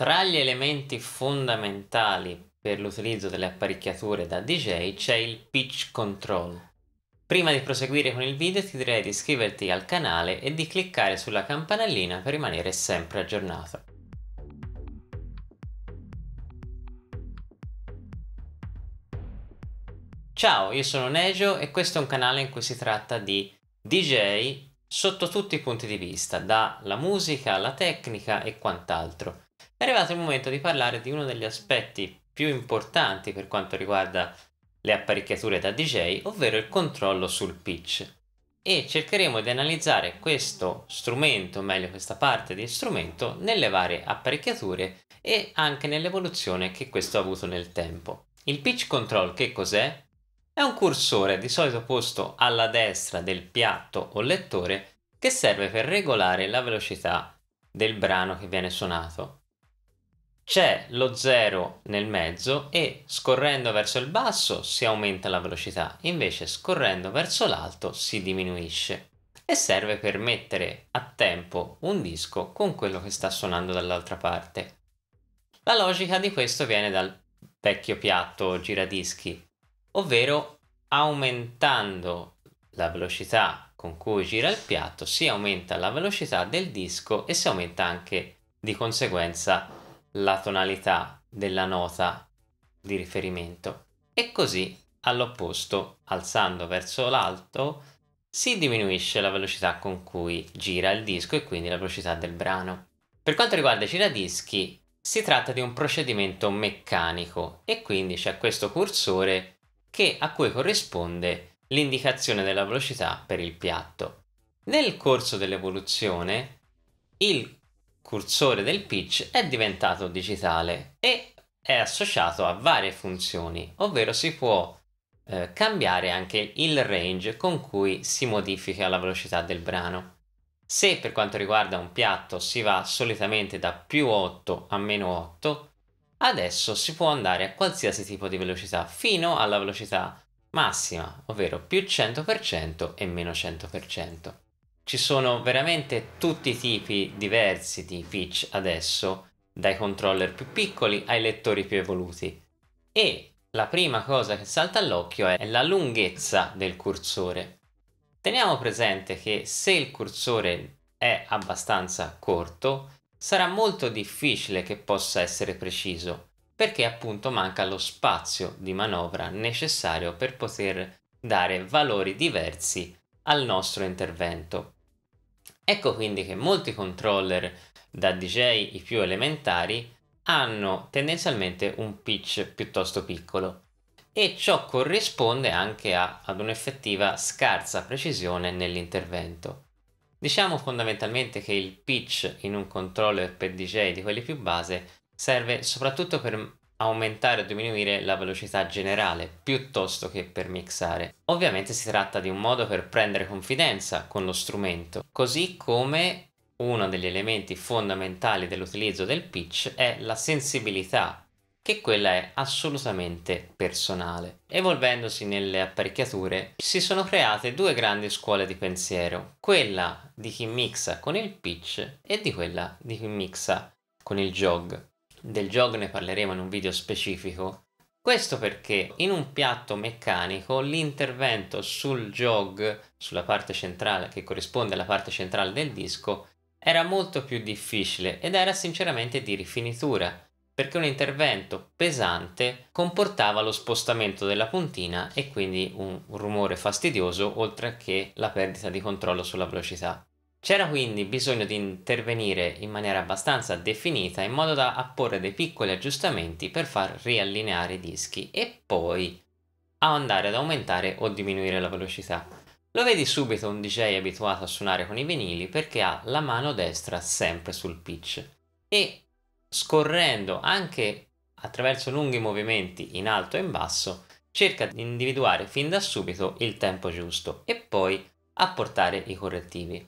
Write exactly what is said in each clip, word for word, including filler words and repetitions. Tra gli elementi fondamentali per l'utilizzo delle apparecchiature da D J c'è il pitch control. Prima di proseguire con il video ti direi di iscriverti al canale e di cliccare sulla campanellina per rimanere sempre aggiornato. Ciao, io sono Nejo e questo è un canale in cui si tratta di D J sotto tutti i punti di vista, dalla musica alla tecnica e quant'altro. È arrivato il momento di parlare di uno degli aspetti più importanti per quanto riguarda le apparecchiature da D J, ovvero il controllo sul pitch, e cercheremo di analizzare questo strumento, o meglio questa parte di strumento, nelle varie apparecchiature e anche nell'evoluzione che questo ha avuto nel tempo. Il pitch control che cos'è? È un cursore di solito posto alla destra del piatto o lettore che serve per regolare la velocità del brano che viene suonato. C'è lo zero nel mezzo e scorrendo verso il basso si aumenta la velocità, invece scorrendo verso l'alto si diminuisce, e serve per mettere a tempo un disco con quello che sta suonando dall'altra parte. La logica di questo viene dal vecchio piatto giradischi, ovvero aumentando la velocità con cui gira il piatto si aumenta la velocità del disco e si aumenta anche di conseguenza la tonalità della nota di riferimento, e così all'opposto, alzando verso l'alto, si diminuisce la velocità con cui gira il disco e quindi la velocità del brano. Per quanto riguarda i giradischi si tratta di un procedimento meccanico e quindi c'è questo cursore che a cui corrisponde l'indicazione della velocità per il piatto. Nel corso dell'evoluzione il cursore del pitch è diventato digitale e è associato a varie funzioni, ovvero si può eh, cambiare anche il range con cui si modifica la velocità del brano. Se per quanto riguarda un piatto si va solitamente da più otto a meno otto, adesso si può andare a qualsiasi tipo di velocità fino alla velocità massima, ovvero più cento per cento e meno cento per cento. Ci sono veramente tutti i tipi diversi di pitch adesso, dai controller più piccoli ai lettori più evoluti, e la prima cosa che salta all'occhio è la lunghezza del cursore. Teniamo presente che se il cursore è abbastanza corto sarà molto difficile che possa essere preciso, perché appunto manca lo spazio di manovra necessario per poter dare valori diversi al nostro intervento. Ecco quindi che molti controller da D J, i più elementari, hanno tendenzialmente un pitch piuttosto piccolo, e ciò corrisponde anche a, ad un'effettiva scarsa precisione nell'intervento. Diciamo fondamentalmente che il pitch in un controller per D J di quelli più base serve soprattutto per aumentare o diminuire la velocità generale piuttosto che per mixare. Ovviamente si tratta di un modo per prendere confidenza con lo strumento, così come uno degli elementi fondamentali dell'utilizzo del pitch è la sensibilità, che quella è assolutamente personale. Evolvendosi nelle apparecchiature si sono create due grandi scuole di pensiero, quella di chi mixa con il pitch e di quella di chi mixa con il jog. Del jog ne parleremo in un video specifico, questo perché in un piatto meccanico l'intervento sul jog, sulla parte centrale che corrisponde alla parte centrale del disco, era molto più difficile ed era sinceramente di rifinitura, perché un intervento pesante comportava lo spostamento della puntina e quindi un rumore fastidioso, oltre che la perdita di controllo sulla velocità. C'era quindi bisogno di intervenire in maniera abbastanza definita, in modo da apporre dei piccoli aggiustamenti per far riallineare i dischi e poi andare ad aumentare o diminuire la velocità. Lo vedi subito un D J abituato a suonare con i vinili, perché ha la mano destra sempre sul pitch e scorrendo anche attraverso lunghi movimenti in alto e in basso cerca di individuare fin da subito il tempo giusto e poi apportare i correttivi.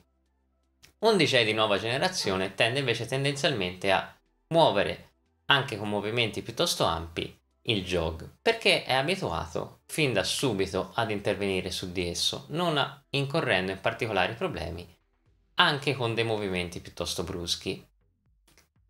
Un D J di nuova generazione tende invece tendenzialmente a muovere, anche con movimenti piuttosto ampi, il jog, perché è abituato fin da subito ad intervenire su di esso, non incorrendo in particolari problemi, anche con dei movimenti piuttosto bruschi.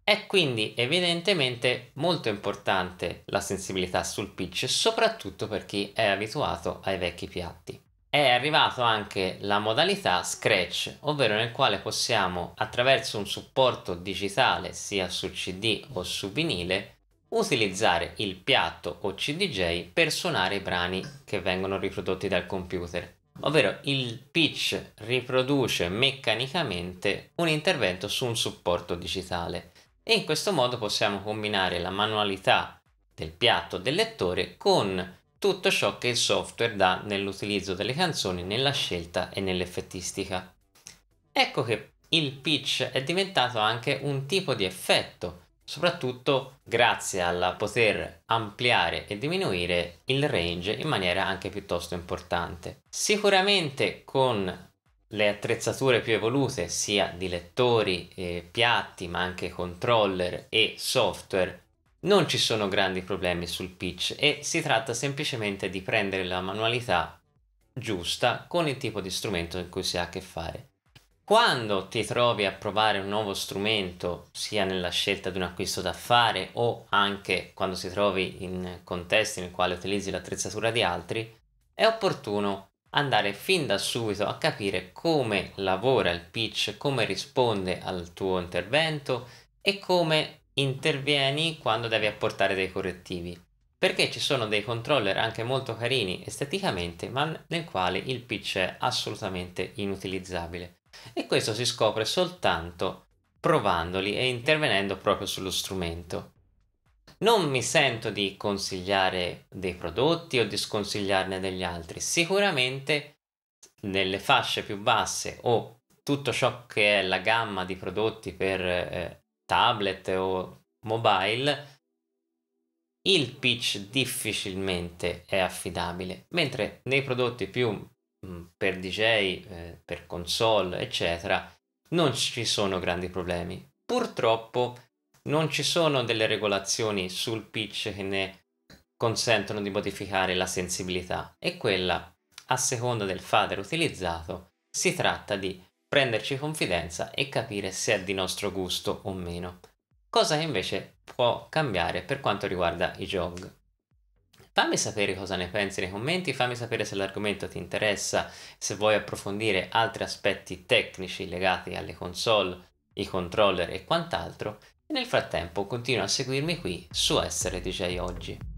È quindi evidentemente molto importante la sensibilità sul pitch, soprattutto per chi è abituato ai vecchi piatti. È arrivato anche la modalità scratch, ovvero nel quale possiamo, attraverso un supporto digitale sia su C D o su vinile, utilizzare il piatto o C D J per suonare i brani che vengono riprodotti dal computer. Ovvero il pitch riproduce meccanicamente un intervento su un supporto digitale. E in questo modo possiamo combinare la manualità del piatto del lettore con tutto ciò che il software dà nell'utilizzo delle canzoni, nella scelta e nell'effettistica. Ecco che il pitch è diventato anche un tipo di effetto, soprattutto grazie al poter ampliare e diminuire il range in maniera anche piuttosto importante. Sicuramente con le attrezzature più evolute, sia di lettori, eh, piatti, ma anche controller e software, non ci sono grandi problemi sul pitch e si tratta semplicemente di prendere la manualità giusta con il tipo di strumento in cui si ha a che fare. Quando ti trovi a provare un nuovo strumento, sia nella scelta di un acquisto da fare o anche quando si trovi in contesti nel quale utilizzi l'attrezzatura di altri, è opportuno andare fin da subito a capire come lavora il pitch, come risponde al tuo intervento e come intervieni quando devi apportare dei correttivi, perché ci sono dei controller anche molto carini esteticamente, ma nel quale il pitch è assolutamente inutilizzabile, e questo si scopre soltanto provandoli e intervenendo proprio sullo strumento. Non mi sento di consigliare dei prodotti o di sconsigliarne degli altri. Sicuramente nelle fasce più basse o tutto ciò che è la gamma di prodotti per eh, tablet o mobile, il pitch difficilmente è affidabile, mentre nei prodotti più mh, per D J, eh, per console, eccetera, non ci sono grandi problemi. Purtroppo non ci sono delle regolazioni sul pitch che ne consentono di modificare la sensibilità, e quella, a seconda del fader utilizzato, si tratta di prenderci confidenza e capire se è di nostro gusto o meno, cosa che invece può cambiare per quanto riguarda i jog. Fammi sapere cosa ne pensi nei commenti, fammi sapere se l'argomento ti interessa, se vuoi approfondire altri aspetti tecnici legati alle console, i controller e quant'altro. Nel frattempo continua a seguirmi qui su Essere D J Oggi.